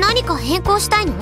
何か変更したいの？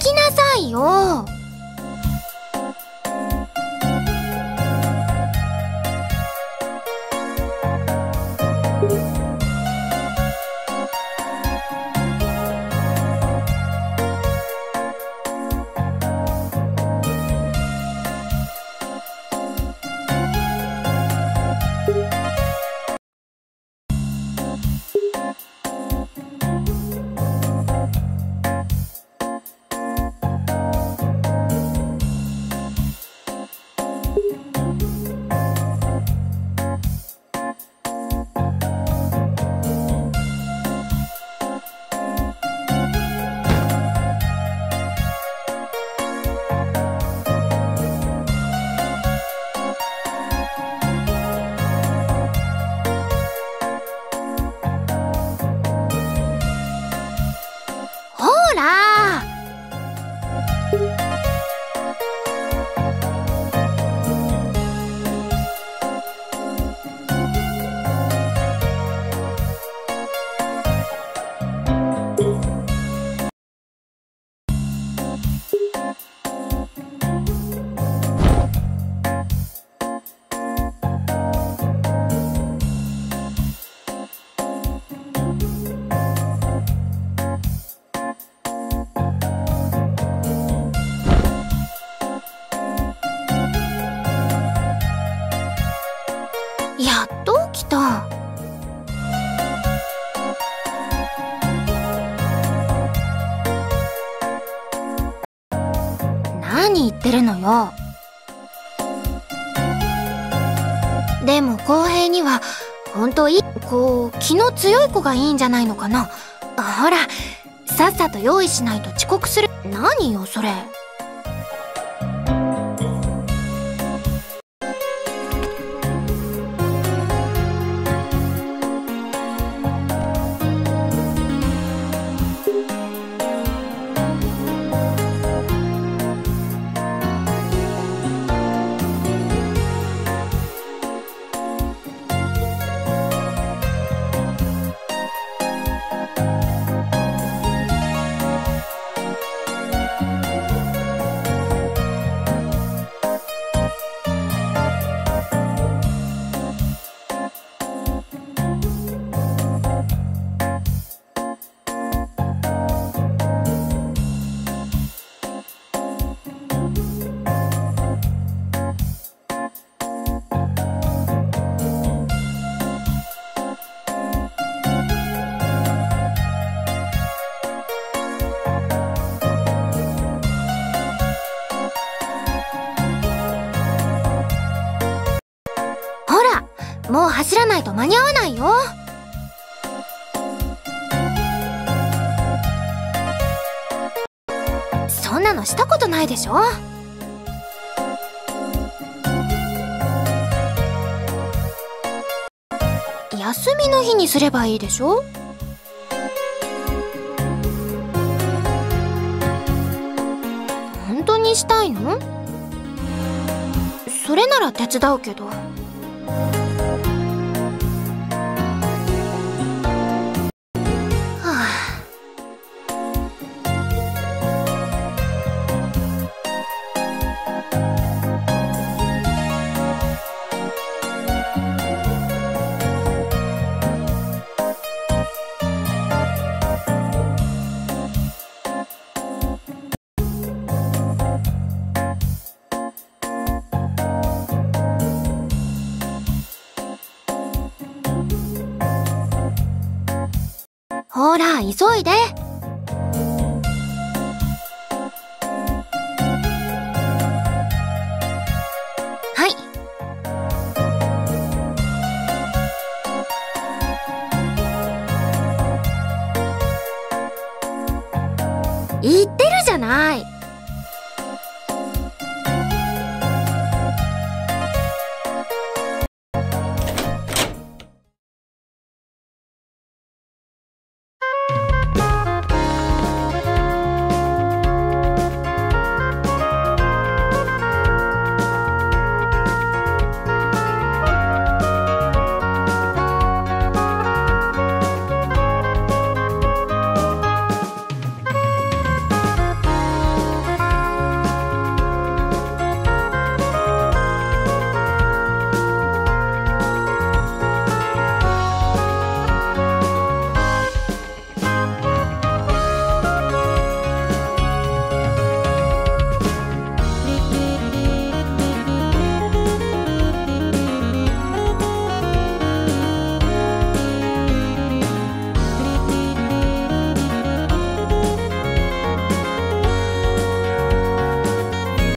起きなさいよ。何言ってるのよ。でも公平には本当いいこう気の強い子がいいんじゃないのかな。ほらさっさと用意しないと遅刻する。何よそれ。もう走らないと間に合わないよ。そんなのしたことないでしょ。休みの日にすればいいでしょ。本当にしたいの？それなら手伝うけど。ほら急いで。はい。言ってるじゃない。